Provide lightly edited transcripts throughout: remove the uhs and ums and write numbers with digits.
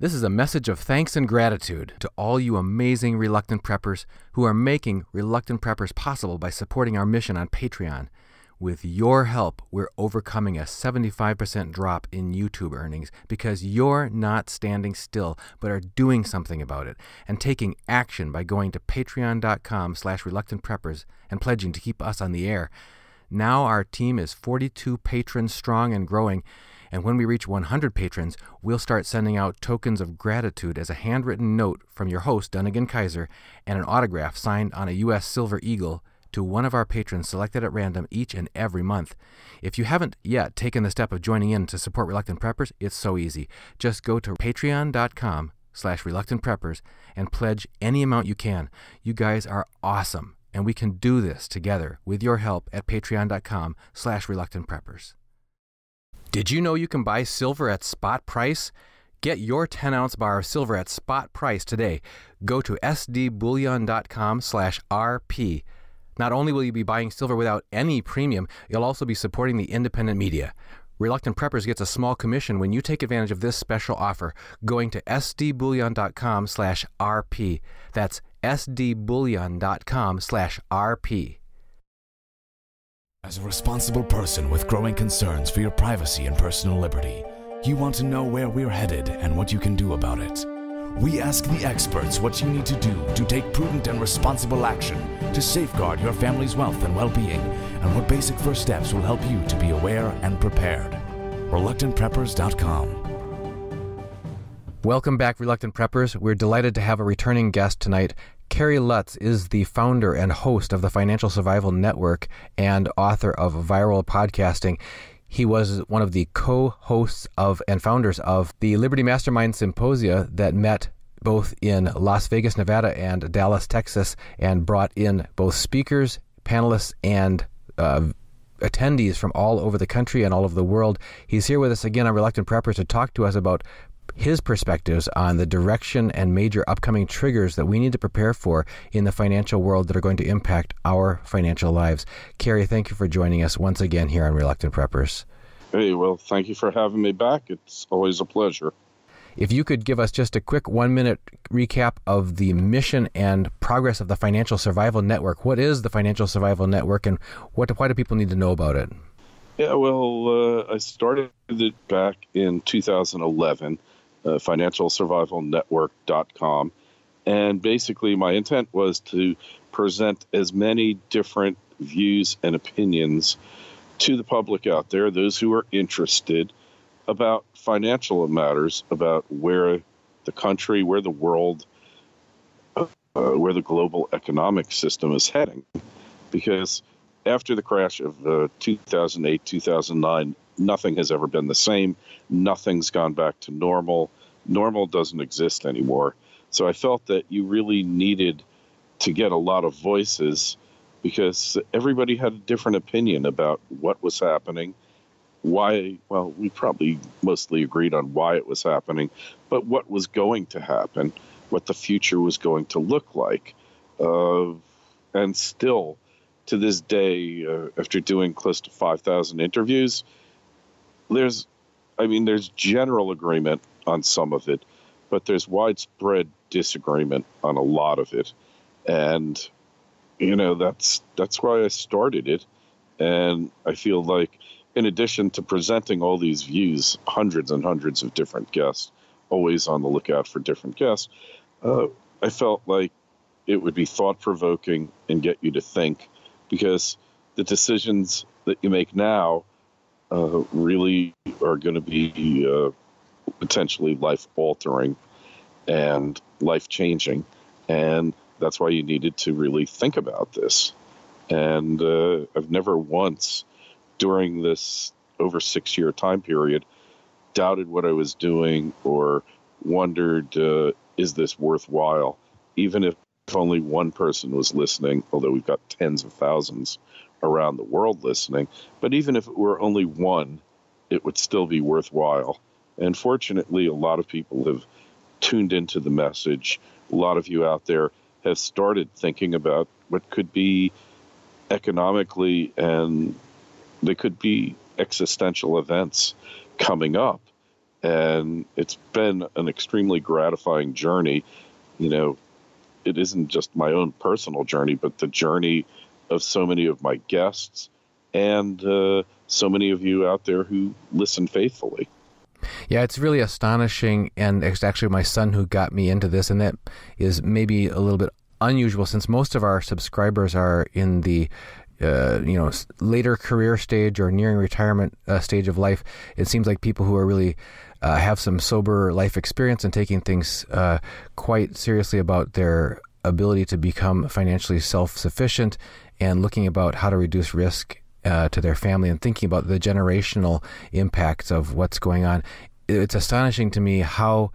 This is a message of thanks and gratitude to all you amazing Reluctant Preppers who are making Reluctant Preppers possible by supporting our mission on Patreon. With your help, we're overcoming a 75% drop in YouTube earnings because you're not standing still, but are doing something about it and taking action by going to patreon.com/reluctantpreppers and pledging to keep us on the air. Now our team is 42 patrons strong and growing, and when we reach 100 patrons, we'll start sending out tokens of gratitude as a handwritten note from your host, Dunnigan Kaiser, and an autograph signed on a U.S. Silver Eagle to one of our patrons selected at random each and every month. If you haven't yet taken the step of joining in to support Reluctant Preppers, it's so easy. Just go to patreon.com/reluctantpreppers and pledge any amount you can. You guys are awesome, and we can do this together with your help at patreon.com/reluctantpreppers. Did you know you can buy silver at spot price? Get your 10-ounce bar of silver at spot price today. Go to sdbullion.com/RP. Not only will you be buying silver without any premium, you'll also be supporting the independent media. Reluctant Preppers gets a small commission when you take advantage of this special offer, going to sdbullion.com/RP. That's sdbullion.com/RP. As a responsible person with growing concerns for your privacy and personal liberty, you want to know where we're headed and what you can do about it. We ask the experts what you need to do to take prudent and responsible action to safeguard your family's wealth and well-being, and what basic first steps will help you to be aware and prepared. ReluctantPreppers.com. Welcome back, Reluctant Preppers. We're delighted to have a returning guest tonight. Kerry Lutz is the founder and host of the Financial Survival Network and author of Viral Podcasting. He was one of the co-hosts of and founders of the Liberty Mastermind Symposia that met both in Las Vegas, Nevada and Dallas, Texas, and brought in both speakers, panelists, and attendees from all over the country and all over the world. He's here with us again on Reluctant Preppers to talk to us about his perspectives on the direction and major upcoming triggers that we need to prepare for in the financial world that are going to impact our financial lives. Kerry, thank you for joining us once again here on Reluctant Preppers. Hey, well, thank you for having me back. It's always a pleasure. If you could give us just a quick 1-minute recap of the mission and progress of the Financial Survival Network. What is the Financial Survival Network, and why do people need to know about it? Yeah, well, I started it back in 2011. FinancialSurvivalNetwork.com. And basically my intent was to present as many different views and opinions to the public out there, those who are interested about financial matters, about where the country, where the world, where the global economic system is heading. Because after the crash of 2008, 2009, nothing has ever been the same. Nothing's gone back to normal. Normal doesn't exist anymore. So I felt that you really needed to get a lot of voices because everybody had a different opinion about what was happening, why, well, we probably mostly agreed on why it was happening, but what was going to happen, what the future was going to look like. And still, to this day, after doing close to 5,000 interviews, there's general agreement on some of it, but there's widespread disagreement on a lot of it. And, you know, that's why I started it. And I feel like in addition to presenting all these views, hundreds and hundreds of different guests, always on the lookout for different guests, I felt like it would be thought-provoking and get you to think, because the decisions that you make now really are going to be potentially life-altering and life-changing. And that's why you needed to really think about this. And I've never once during this over 6-year time period doubted what I was doing or wondered, is this worthwhile? Even if only one person was listening, although we've got tens of thousands around the world listening, but even if it were only one, it would still be worthwhile. And fortunately, a lot of people have tuned into the message. A lot of you out there have started thinking about what could be economically, and there could be existential events coming up And it's been an extremely gratifying journey. You know, it isn't just my own personal journey, but the journey of so many of my guests and so many of you out there who listen faithfully. Yeah, it's really astonishing. And it's actually my son who got me into this, and that is maybe a little bit unusual since most of our subscribers are in the you know, later career stage or nearing retirement stage of life. It seems like people who are really have some sober life experience and taking things quite seriously about their ability to become financially self-sufficient and looking about how to reduce risk to their family and thinking about the generational impacts of what's going on. It's astonishing to me how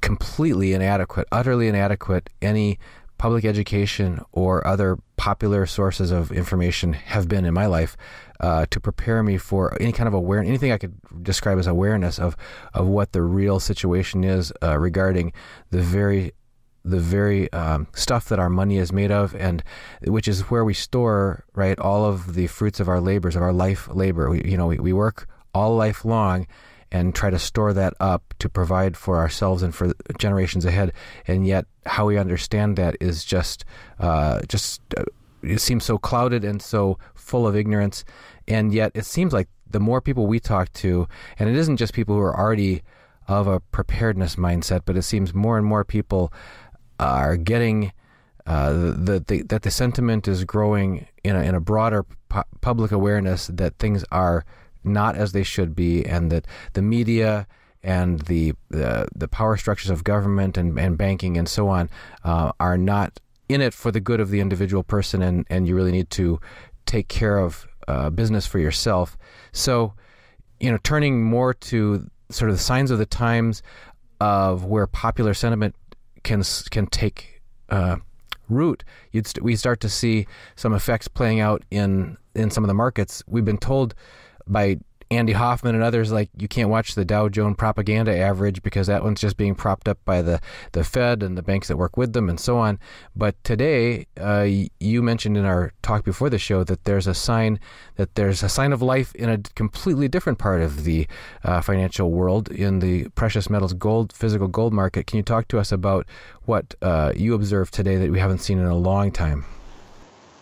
completely inadequate, utterly inadequate any public education or other popular sources of information have been in my life to prepare me for any kind of awareness, anything I could describe as awareness of what the real situation is regarding the very stuff that our money is made of, and which is where we store, right, all of the fruits of our labors, of our life labor. We work all life long and try to store that up to provide for ourselves and for generations ahead. And yet how we understand that is just it seems so clouded and so full of ignorance. And yet it seems like the more people we talk to, and it isn't just people who are already of a preparedness mindset, but it seems more and more people are getting that the sentiment is growing in a broader public awareness that things are not as they should be, and that the media and the power structures of government and banking and so on are not in it for the good of the individual person, and you really need to take care of business for yourself. So, you know, turning more to sort of the signs of the times of where popular sentiment can take root, we start to see some effects playing out in some of the markets. We've been told by Andy Hoffman and others, like, you can't watch the Dow Jones propaganda average because that one's just being propped up by the Fed and the banks that work with them and so on. But today, you mentioned in our talk before the show that there's a sign of life in a completely different part of the financial world, in the precious metals gold, physical gold market. Can you talk to us about what you observed today that we haven't seen in a long time?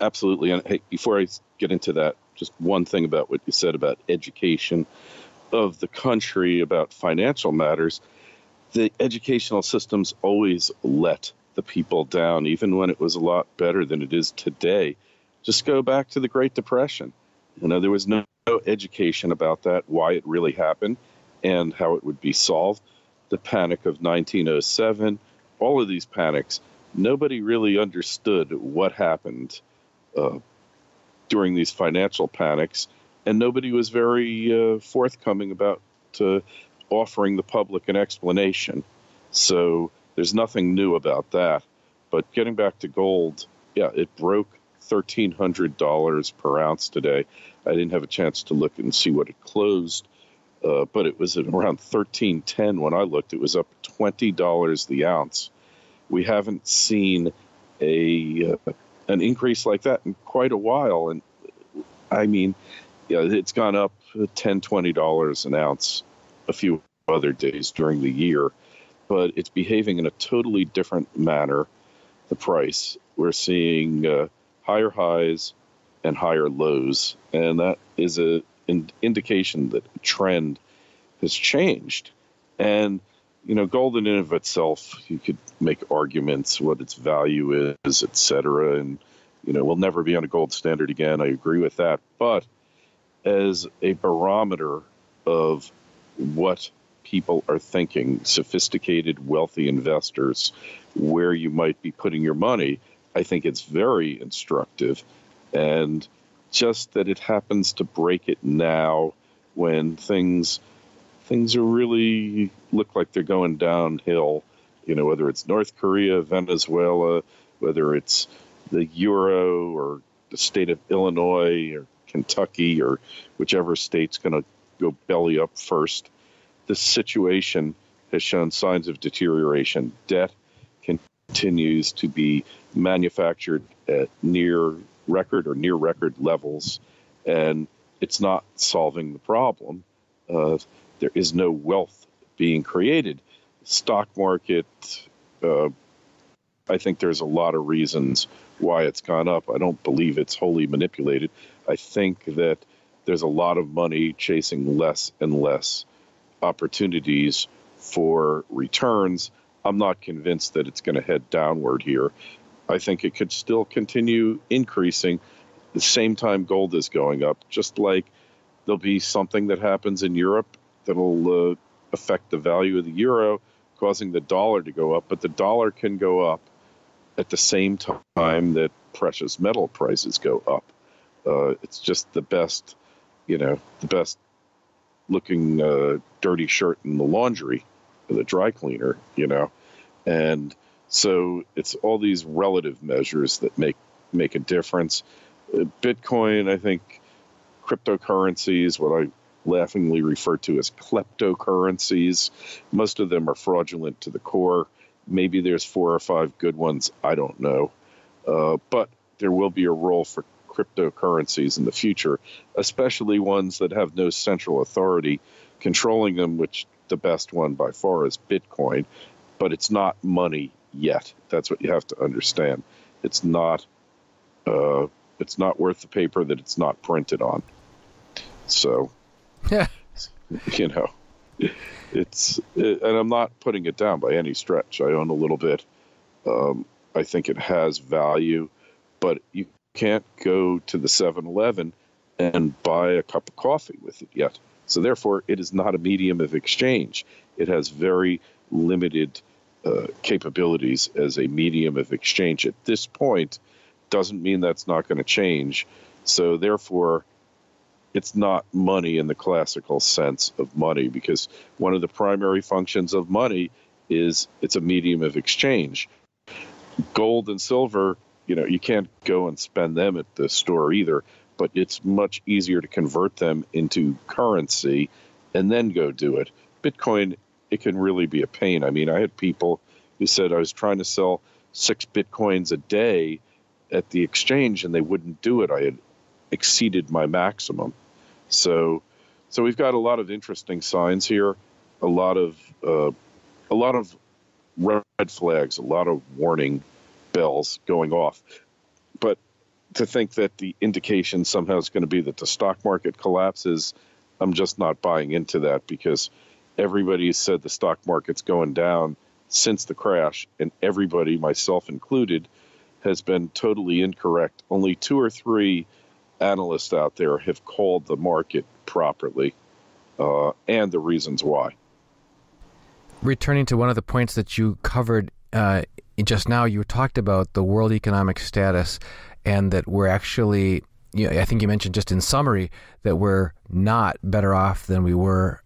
Absolutely. And hey, before I get into that, just one thing about what you said about education of the country, about financial matters. The educational systems always let the people down, even when it was a lot better than it is today. Just go back to the Great Depression. You know, there was no education about that, why it really happened and how it would be solved. The panic of 1907, all of these panics, nobody really understood what happened during these financial panics, and nobody was very forthcoming about offering the public an explanation. So there's nothing new about that. But getting back to gold, yeah, it broke $1,300 per ounce today. I didn't have a chance to look and see what it closed, but it was at around $1,310 when I looked. It was up $20 the ounce. We haven't seen an increase like that in quite a while. And I mean, yeah, it's gone up $10, $20 an ounce a few other days during the year, but it's behaving in a totally different manner. The price, we're seeing higher highs and higher lows. And that is an indication that the trend has changed. And, you know, gold in and of itself, you could make arguments what its value is, et cetera. And, you know, we'll never be on a gold standard again. I agree with that. But as a barometer of what people are thinking, sophisticated, wealthy investors, where you might be putting your money, I think it's very instructive. And just that it happens to break it now when things are really look like they're going downhill, you know, whether it's North Korea, Venezuela, whether it's the euro or the state of Illinois or Kentucky or whichever state's going to go belly up first. The situation has shown signs of deterioration. Debt continues to be manufactured at near record levels, and it's not solving the problem. There is no wealth being created. Stock market, I think there's a lot of reasons why it's gone up. I don't believe it's wholly manipulated. I think that there's a lot of money chasing less and less opportunities for returns. I'm not convinced that it's going to head downward here. I think it could still continue increasing the same time gold is going up, just like there'll be something that happens in Europe that'll affect the value of the euro, causing the dollar to go up. But the dollar can go up at the same time that precious metal prices go up. It's just the best, the best looking dirty shirt in the laundry, the dry cleaner, and so it's all these relative measures that make a difference. Bitcoin, I think cryptocurrencies, what I laughingly refer to as kleptocurrencies, most of them are fraudulent to the core. Maybe there's 4 or 5 good ones. I don't know. But there will be a role for cryptocurrencies in the future, especially ones that have no central authority controlling them, which the best one by far is Bitcoin. But it's not money yet. That's what you have to understand. It's not worth the paper that it's not printed on. So, and I'm not putting it down by any stretch. I own a little bit. I think it has value, but you can't go to the 7-Eleven and buy a cup of coffee with it yet. So therefore, it is not a medium of exchange. It has very limited capabilities as a medium of exchange at this point. Doesn't mean that's not going to change. So therefore, it's not money in the classical sense of money, because one of the primary functions of money is it's a medium of exchange. Gold and silver, you can't go and spend them at the store either, but it's much easier to convert them into currency and then go do it. Bitcoin, it can really be a pain. I mean, I had people who said I was trying to sell 6 Bitcoins a day at the exchange and they wouldn't do it. I had exceeded my maximum. So we've got a lot of interesting signs here, a lot of red flags, a lot of warning bells going off. But to think that the indication somehow is going to be that the stock market collapses, I'm just not buying into that, because everybody said the stock market's going down since the crash, and everybody, myself included, has been totally incorrect. Only 2 or 3 analysts out there have called the market properly, and the reasons why. Returning to one of the points that you covered just now, you talked about the world economic status, and that we're actually, I think you mentioned just in summary that we're not better off than we were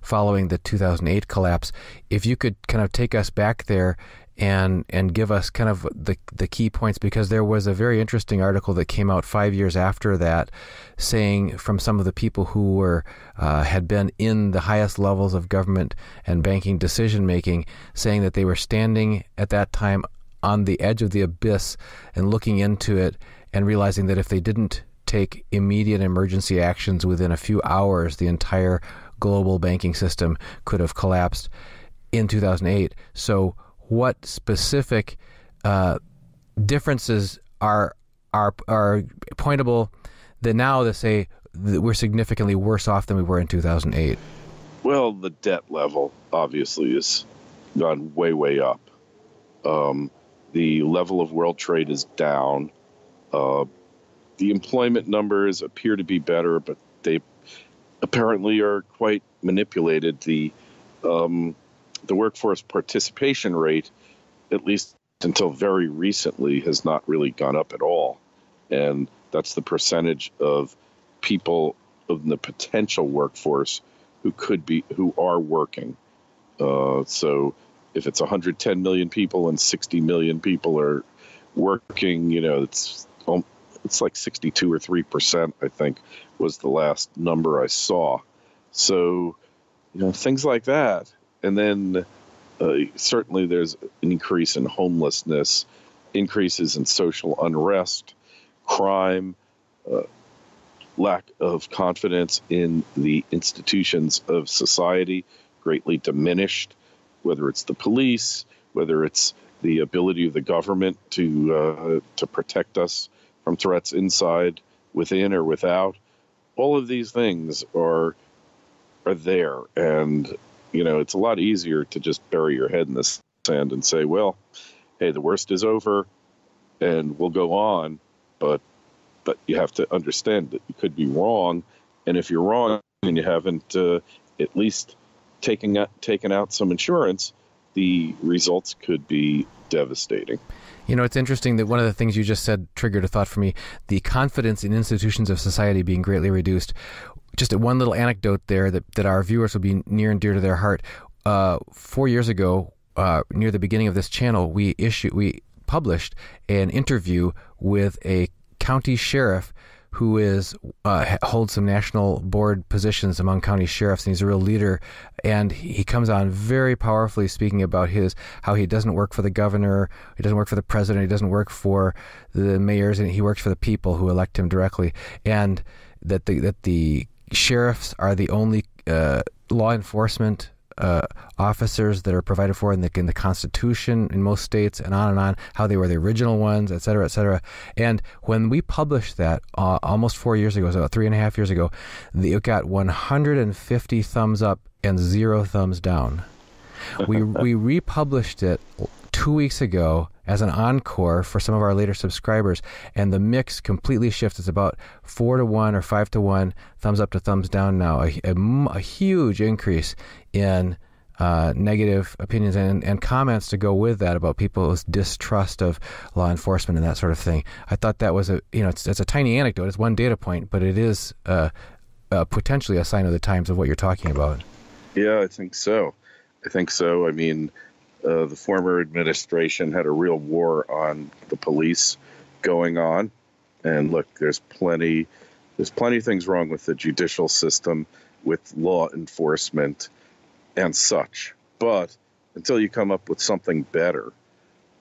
following the 2008 collapse. If you could kind of take us back there and give us kind of the key points, because there was a very interesting article that came out 5 years after that, saying from some of the people who were had been in the highest levels of government and banking decision making, saying that they were standing at that time on the edge of the abyss and looking into it and realizing that if they didn't take immediate emergency actions within a few hours, the entire global banking system could have collapsed in 2008. So what specific differences are pointable that now that say that we're significantly worse off than we were in 2008? Well, the debt level obviously has gone way, way up. The level of world trade is down. The employment numbers appear to be better, but they apparently are quite manipulated. The workforce participation rate, at least until very recently, has not really gone up at all. And that's the percentage of people in the potential workforce who are working. So if it's 110 million people and 60 million people are working, it's like 62 or 3%, I think, was the last number I saw. So, things like that. And then certainly there's an increase in homelessness, increases in social unrest, crime, lack of confidence in the institutions of society, greatly diminished, whether it's the police, whether it's the ability of the government to protect us from threats inside, within, or without. All of these things are there, and you know, it's a lot easier to just bury your head in the sand and say, well, hey, the worst is over and we'll go on. But you have to understand that you could be wrong. And if you're wrong and you haven't at least taken out some insurance, the results could be devastating. You know, it's interesting that one of the things you just said triggered a thought for me, the confidence in institutions of society being greatly reduced. Just one little anecdote there that our viewers will be near and dear to their heart. 4 years ago, near the beginning of this channel, we published an interview with a county sheriff who holds some national board positions among county sheriffs, and he's a real leader. And he comes on very powerfully speaking about how he doesn't work for the governor, he doesn't work for the president, he doesn't work for the mayors, and he works for the people who elect him directly, and that the sheriffs are the only law enforcement officers that are provided for in the Constitution in most states, and on, how they were the original ones, et cetera, et cetera. And when we published that almost 4 years ago, so 3.5 years ago, it got 150 thumbs up and 0 thumbs down. We republished it 2 weeks ago as an encore for some of our later subscribers, and the mix completely shifts. It's about 4 to 1 or 5 to 1, thumbs up to thumbs down now. A huge increase in negative opinions and comments to go with that about people's distrust of law enforcement and that sort of thing. I thought that was it's a tiny anecdote. It's one data point, but it is potentially a sign of the times of what you're talking about. Yeah, I think so. I mean, the former administration had a real war on the police going on, and look, there's plenty of things wrong with the judicial system, with law enforcement, and such. But until you come up with something better,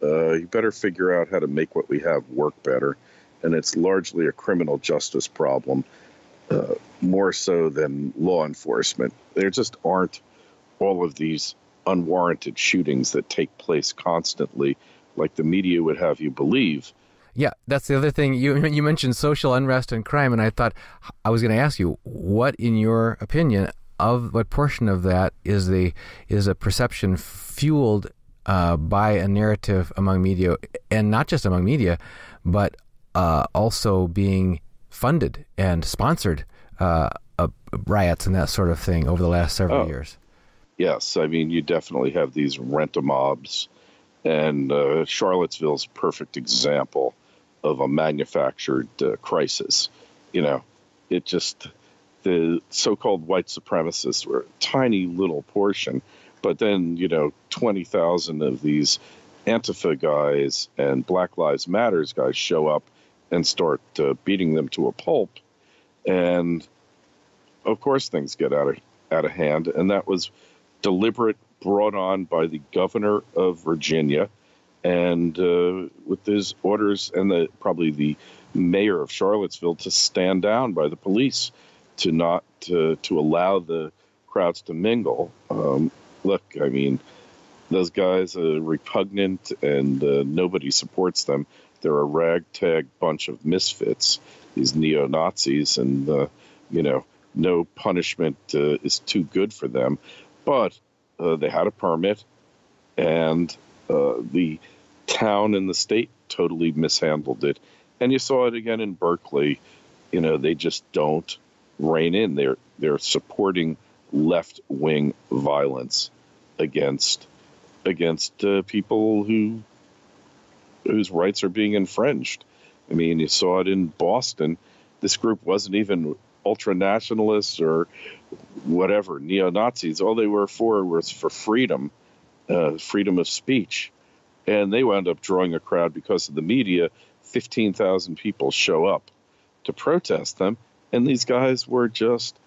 you better figure out how to make what we have work better, and it's largely a criminal justice problem more so than law enforcement. There just aren't all of these unwarranted shootings that take place constantly, like the media would have you believe. Yeah, that's the other thing. You mentioned social unrest and crime, and I thought I was going to ask you, what, in your opinion, of what portion of that is a perception fueled by a narrative among media, and not just among media, but also being funded and sponsored riots and that sort of thing over the last several years? Yes, I mean, you definitely have these rent-a-mobs, and Charlottesville's a perfect example of a manufactured crisis. You know, it just, the so-called white supremacists were a tiny little portion, but then, you know, 20,000 of these Antifa guys and Black Lives Matter guys show up and start beating them to a pulp, and of course things get out of hand, and that was deliberate, brought on by the governor of Virginia, and with his orders, and probably the mayor of Charlottesville, to stand down by the police, to not to allow the crowds to mingle. Look, I mean, those guys are repugnant, and nobody supports them. They're a ragtag bunch of misfits, these neo-Nazis, and you know, no punishment is too good for them. But they had a permit, and the town and the state totally mishandled it. And you saw it again in Berkeley. You know, they just don't rein in. They're supporting left-wing violence against people whose rights are being infringed. I mean, you saw it in Boston. This group wasn't even ultra-nationalists or whatever, neo-Nazis. All they were for was for freedom, freedom of speech. And they wound up drawing a crowd because of the media. 15,000 people show up to protest them, and these guys were just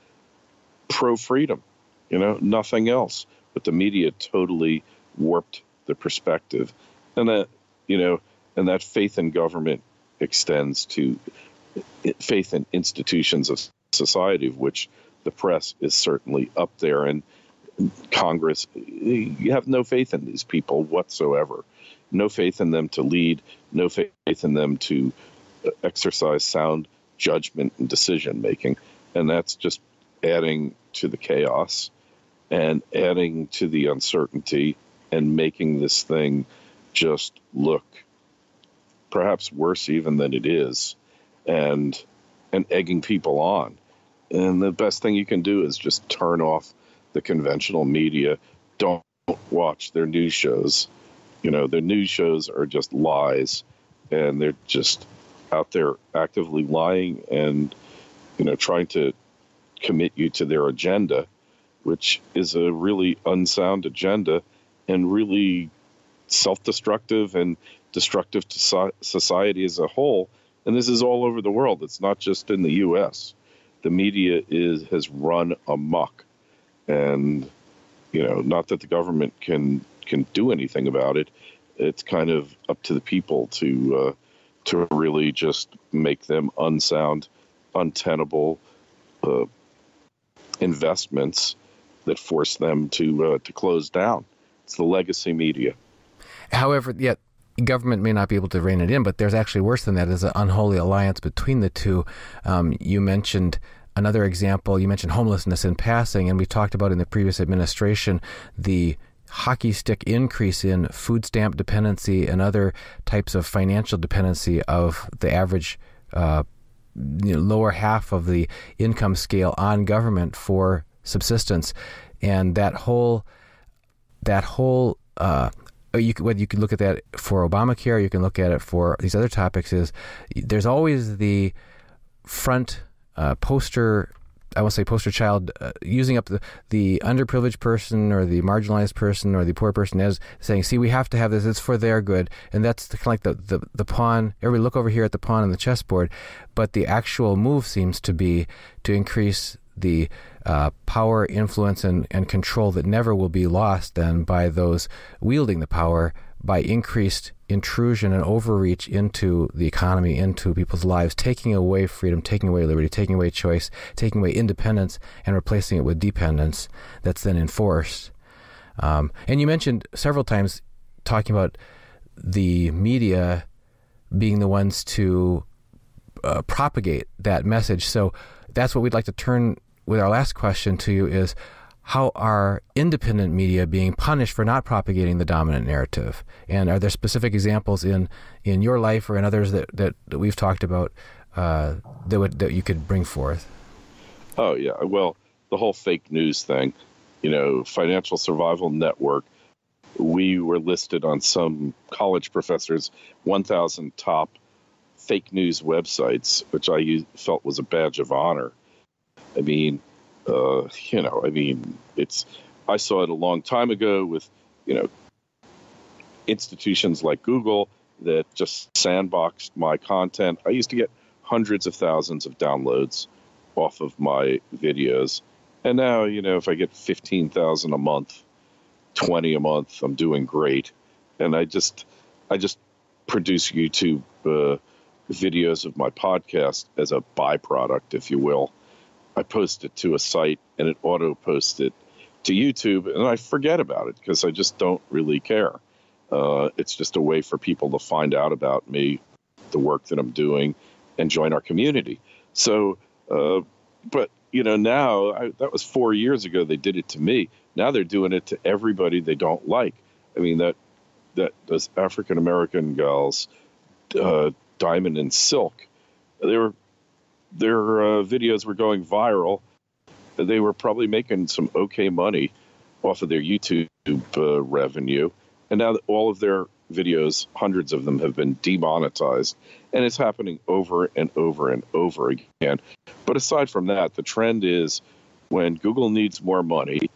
pro-freedom, you know, nothing else. But the media totally warped the perspective. And that, you know, and that faith in government extends to faith in institutions of society, of which the press is certainly up there. And Congress, you have no faith in these people whatsoever. No faith in them to lead, no faith in them to exercise sound judgment and decision-making. And that's just adding to the chaos and adding to the uncertainty and making this thing just look perhaps worse even than it is, and egging people on. And the best thing you can do is just turn off the conventional media. Don't watch their news shows. You know, their news shows are just lies, and they're just out there actively lying and, you know, trying to commit you to their agenda, which is a really unsound agenda and really self-destructive and destructive to society as a whole. And this is all over the world. It's not just in the U.S. The media has run amok, and, you know, not that the government can do anything about it. It's kind of up to the people to really just make them unsound, untenable investments that force them to close down. It's the legacy media. However, yet government may not be able to rein it in, but there's actually worse than that. There's an unholy alliance between the two. You mentioned another example. You mentioned homelessness in passing, and we talked about in the previous administration the hockey stick increase in food stamp dependency and other types of financial dependency of the average lower half of the income scale on government for subsistence. And whether you can look at that for Obamacare, you can look at it for these other topics, is there's always the front poster, I won't say poster child, using up the underprivileged person or the marginalized person or the poor person as saying, see, we have to have this, it's for their good. And that's kind of like the pawn. Everybody look over here at the pawn on the chessboard. But the actual move seems to be to increase the power, influence, and control that never will be lost then by those wielding the power, by increased intrusion and overreach into the economy, into people's lives, taking away freedom, taking away liberty, taking away choice, taking away independence, and replacing it with dependence that's then enforced. And you mentioned several times talking about the media being the ones to propagate that message. So that's what we'd like to turn with our last question to you is, how are independent media being punished for not propagating the dominant narrative? And are there specific examples in your life or in others that we've talked about that you could bring forth? Oh, yeah. Well, the whole fake news thing, you know, Financial Survival Network, we were listed on some college professors' 1,000 top fake news websites, which I felt was a badge of honor. I mean, I saw it a long time ago with, you know, institutions like Google that just sandboxed my content. I used to get hundreds of thousands of downloads off of my videos. And now, you know, if I get 15,000 a month, 20 a month, I'm doing great. And I just produce YouTube videos of my podcast as a byproduct, if you will. I post it to a site and it auto posts it to YouTube, and I forget about it because I just don't really care. It's just a way for people to find out about me, the work that I'm doing, and join our community. So, but you know, now that was 4 years ago they did it to me. Now they're doing it to everybody they don't like. I mean, those African American gals, Diamond and Silk, their videos were going viral. They were probably making some okay money off of their YouTube revenue. And now all of their videos, hundreds of them, have been demonetized. And it's happening over and over and over again. But aside from that, the trend is when Google needs more money,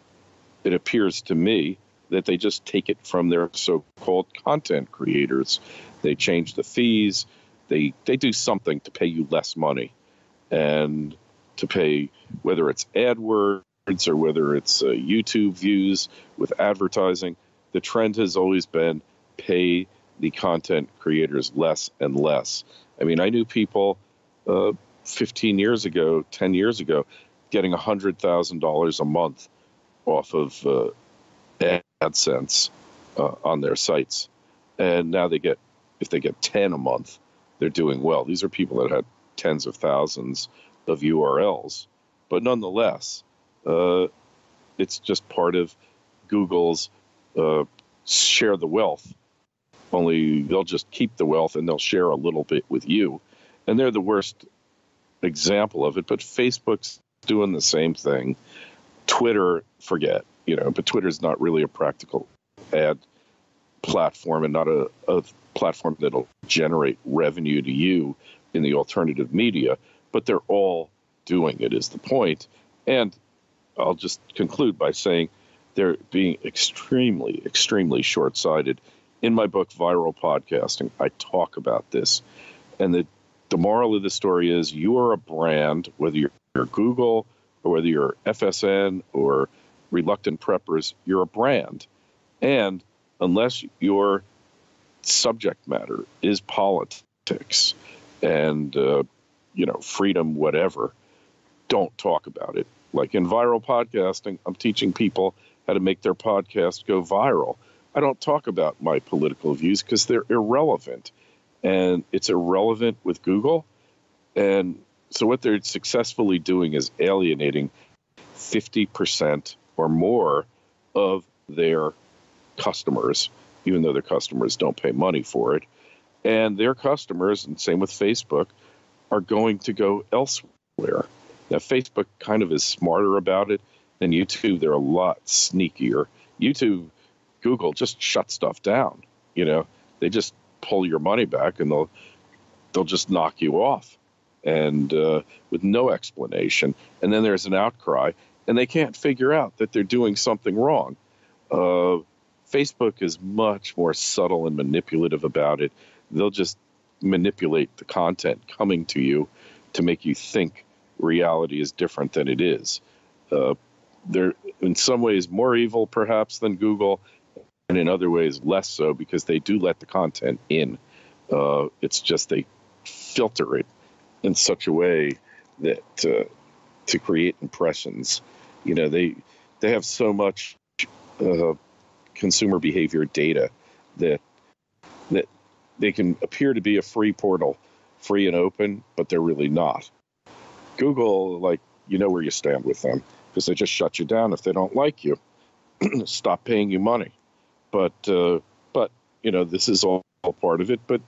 it appears to me that they just take it from their so-called content creators. They change the fees. They do something to pay you less money. And to pay, whether it's AdWords or whether it's YouTube views with advertising, the trend has always been pay the content creators less and less. I mean, I knew people 15 years ago, 10 years ago, getting $100,000 a month off of AdSense on their sites. And now they get, if they get 10 a month, they're doing well. These are people that had tens of thousands of URLs. But nonetheless, it's just part of Google's share the wealth, only they'll just keep the wealth and they'll share a little bit with you. And they're the worst example of it. But Facebook's doing the same thing. Twitter, forget, you know, but Twitter's not really a practical ad platform and not a platform that'll generate revenue to you in the alternative media, but they're all doing it is the point. And I'll just conclude by saying they're being extremely, extremely short-sighted. In my book, Viral Podcasting, I talk about this. And the moral of the story is you are a brand, whether you're Google or whether you're FSN or Reluctant Preppers, you're a brand. And unless your subject matter is politics and, you know, freedom, whatever, don't talk about it. Like in Viral Podcasting, I'm teaching people how to make their podcast go viral. I don't talk about my political views because they're irrelevant. And it's irrelevant with Google. And so what they're successfully doing is alienating 50% or more of their customers, even though their customers don't pay money for it. And their customers, and same with Facebook, are going to go elsewhere. Now, Facebook kind of is smarter about it than YouTube. They're a lot sneakier. YouTube, Google just shut stuff down. You know, they just pull your money back and they'll just knock you off and with no explanation. And then there's an outcry and they can't figure out that they're doing something wrong. Facebook is much more subtle and manipulative about it. They'll just manipulate the content coming to you to make you think reality is different than it is. They're in some ways more evil perhaps than Google and in other ways less so because they do let the content in. It's just they filter it in such a way that to create impressions. You know, they have so much consumer behavior data that they can appear to be a free portal, free and open, but they're really not. Google, like, you know where you stand with them because they just shut you down if they don't like you. Stop paying you money. But you know, this is all part of it. But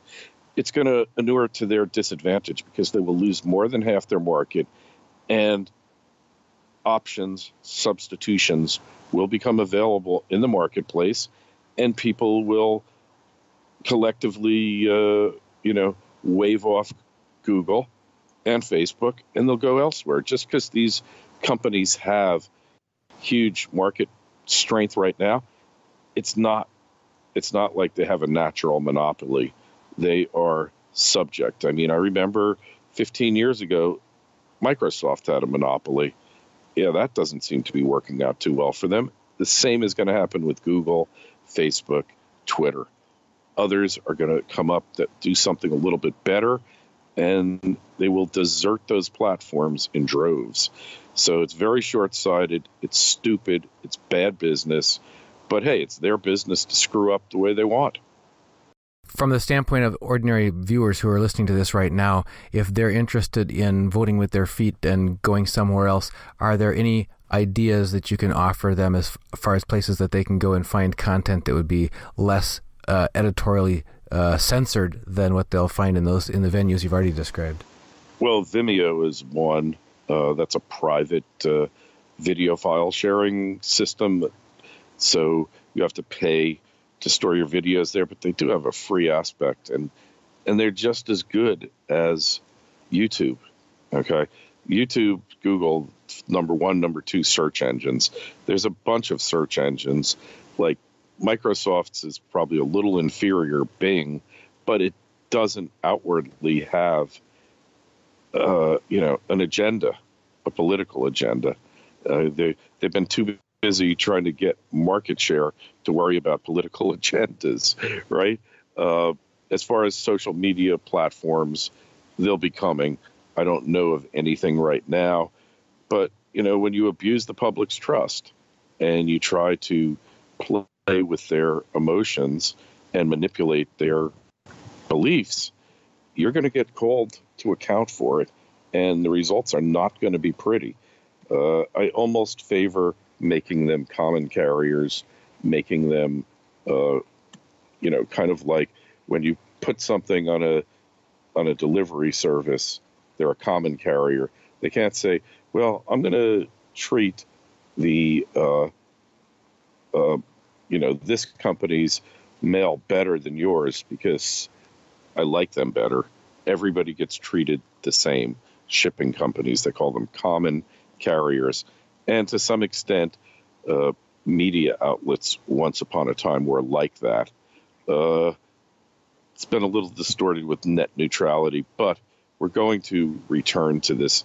it's going to inure to their disadvantage because they will lose more than half their market. And options, substitutions will become available in the marketplace. And people will collectively, you know, wave off Google and Facebook, and they'll go elsewhere just because these companies have huge market strength right now. It's not like they have a natural monopoly. They are subject. I mean, I remember 15 years ago, Microsoft had a monopoly. Yeah, that doesn't seem to be working out too well for them. The same is going to happen with Google, Facebook, Twitter. Others are going to come up that do something a little bit better, and they will desert those platforms in droves. So it's very short-sighted, it's stupid, it's bad business, but hey, it's their business to screw up the way they want. From the standpoint of ordinary viewers who are listening to this right now, if they're interested in voting with their feet and going somewhere else, are there any ideas that you can offer them as far as places that they can go and find content that would be less editorially censored than what they'll find in the venues you've already described? Well, Vimeo is one. That's a private video file sharing system. So you have to pay to store your videos there, but they do have a free aspect, and they're just as good as YouTube. Okay, YouTube, Google, number one, number two search engines. There's a bunch of search engines like Microsoft's is probably a little inferior, Bing, but it doesn't outwardly have, you know, an agenda, a political agenda. They've been too busy trying to get market share to worry about political agendas, right? As far as social media platforms, they'll be coming. I don't know of anything right now, but, you know, when you abuse the public's trust, and you try to play with their emotions and manipulate their beliefs, you're going to get called to account for it, and the results are not going to be pretty. I almost favor making them common carriers, making them, kind of like when you put something on a delivery service, they're a common carrier. They can't say, well, I'm going to treat the, this company's mail better than yours because I like them better. Everybody gets treated the same. Shipping companies, they call them common carriers. And to some extent, media outlets once upon a time were like that. It's been a little distorted with net neutrality, but we're going to return to this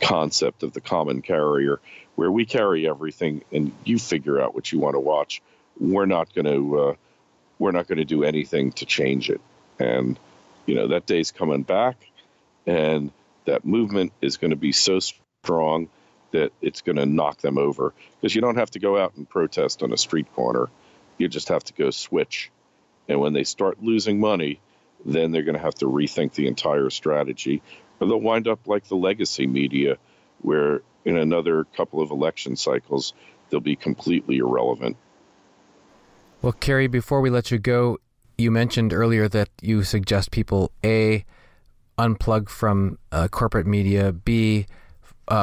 concept of the common carrier, where we carry everything and you figure out what you want to watch. We're not going to do anything to change it. And, that day's coming back, and that movement is going to be so strong that it's going to knock them over, because you don't have to go out and protest on a street corner. You just have to go switch. And when they start losing money, then they're going to have to rethink the entire strategy, or they'll wind up like the legacy media, where in another couple of election cycles, they'll be completely irrelevant. Well, Kerry, before we let you go, you mentioned earlier that you suggest people, A, unplug from corporate media, B,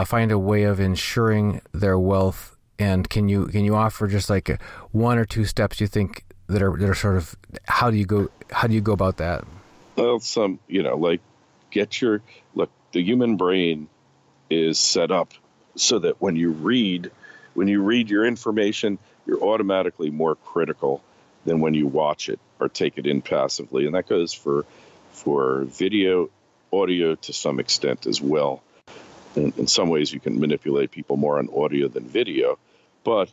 find a way of ensuring their wealth. And can you offer just like one or two steps you think that are sort of, how do you go about that? Well, the human brain is set up so that when you read your information, you're automatically more critical than when you watch it or take it in passively. And that goes for video, audio to some extent as well. And in some ways you can manipulate people more on audio than video, but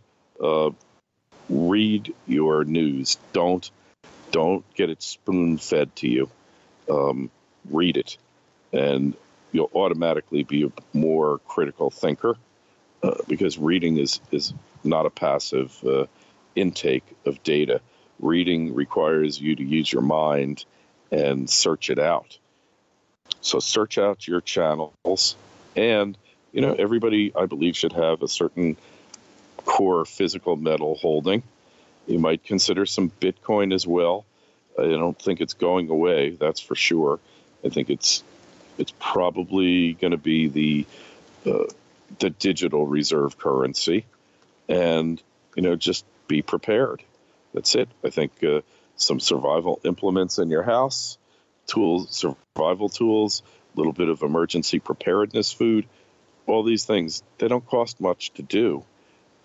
read your news. Don't get it spoon fed to you. Read it, and you'll automatically be a more critical thinker, because reading is not a passive intake of data. Reading requires you to use your mind and search it out. So search out your channels, and everybody, I believe, should have a certain core physical metal holding. You might consider some Bitcoin as well. I don't think it's going away, that's for sure. I think it's probably going to be the digital reserve currency, and just be prepared. That's it. I think some survival implements in your house, survival tools, a little bit of emergency preparedness food, all these things, they don't cost much to do.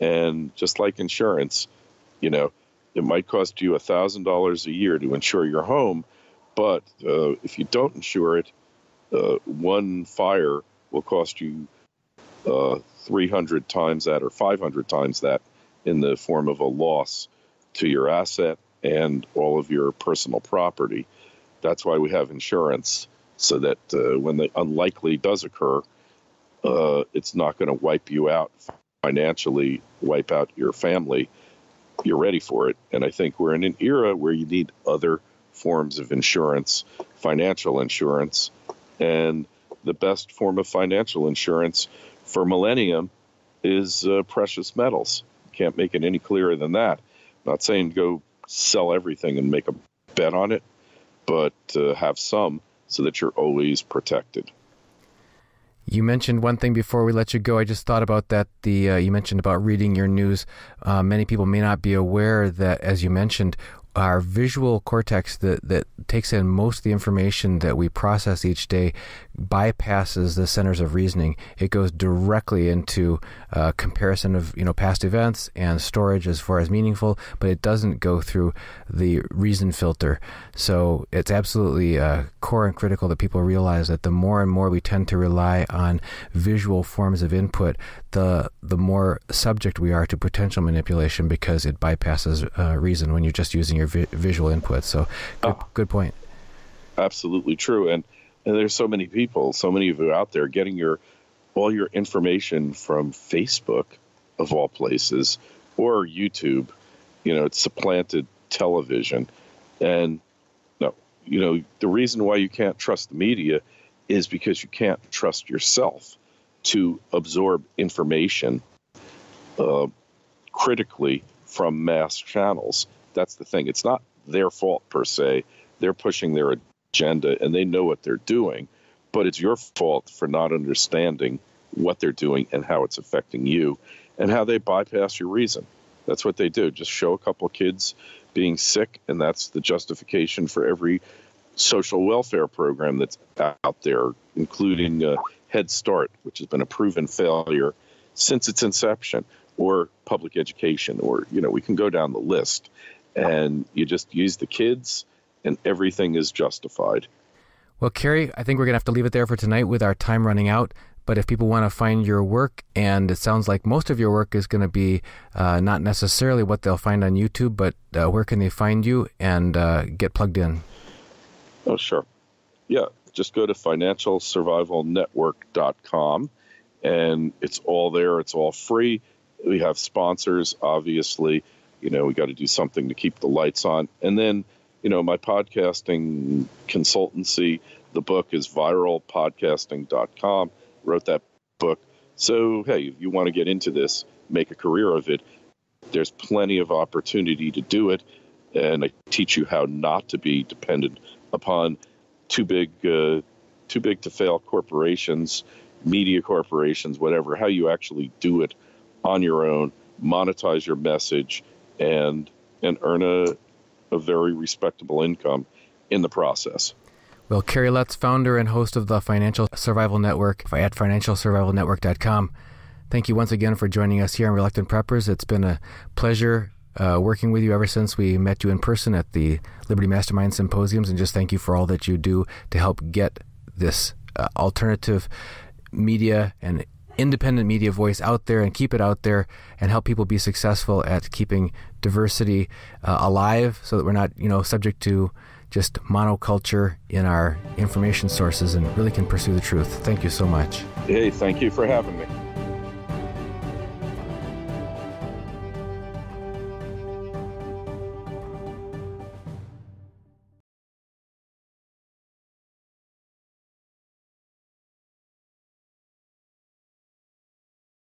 And just like insurance, it might cost you $1,000 a year to insure your home, but if you don't insure it, one fire will cost you 300 times that or 500 times that in the form of a loss to your asset and all of your personal property. That's why we have insurance, so that when the unlikely does occur, it's not going to wipe you out financially, wipe out your family. You're ready for it. And I think we're in an era where you need other forms of insurance, financial insurance, and the best form of financial insurance for millennium is precious metals. Can't make it any clearer than that. Not saying go sell everything and make a bet on it, but have some so that you're always protected. You mentioned one thing before we let you go. I just thought about that. You mentioned about reading your news. Many people may not be aware that, as you mentioned, our visual cortex that takes in most of the information that we process each day bypasses the centers of reasoning. It goes directly into comparison of past events and storage as far as meaningful, but it doesn't go through the reason filter. So it's absolutely core and critical that people realize that the more and more we tend to rely on visual forms of input, the more subject we are to potential manipulation, because it bypasses reason when you're just using your visual input. So good point. Absolutely true. And there's so many people, so many of you out there getting all your information from Facebook of all places, or YouTube. You know, it's supplanted television. And, you know, the reason why you can't trust the media is because you can't trust yourself to absorb information critically from mass channels. That's the thing. It's not their fault per se. They're pushing their agenda and they know what they're doing, but it's your fault for not understanding what they're doing and how it's affecting you and how they bypass your reason. That's what they do. Just show a couple of kids being sick, and that's the justification for every social welfare program that's out there, including Head Start, which has been a proven failure since its inception, or public education, or, you know, we can go down the list. And you just use the kids, and everything is justified. Well, Kerry, I think we're going to have to leave it there for tonight with our time running out. But if people want to find your work, and it sounds like most of your work is going to be not necessarily what they'll find on YouTube, but where can they find you and get plugged in? Oh, sure. Yeah, just go to financialsurvivalnetwork.com, and it's all there. It's all free. We have sponsors, obviously. You know, we got to do something to keep the lights on. And then, you know, my podcasting consultancy, the book is viralpodcasting.com. Wrote that book. So, hey, if you want to get into this, make a career of it, there's plenty of opportunity to do it. And I teach you how not to be dependent upon too big to fail corporations, media corporations, whatever, how you actually do it on your own, monetize your message, and earn a very respectable income in the process. Well, Kerry Lutz, founder and host of the Financial Survival Network at financialsurvivalnetwork.com. Thank you once again for joining us here on Reluctant Preppers. It's been a pleasure working with you ever since we met you in person at the Liberty Mastermind Symposiums, and just thank you for all that you do to help get this alternative media and independent media voice out there and keep it out there and help people be successful at keeping diversity alive, so that we're not, you know, subject to just monoculture in our information sources and really can pursue the truth. Thank you so much. Hey, thank you for having me.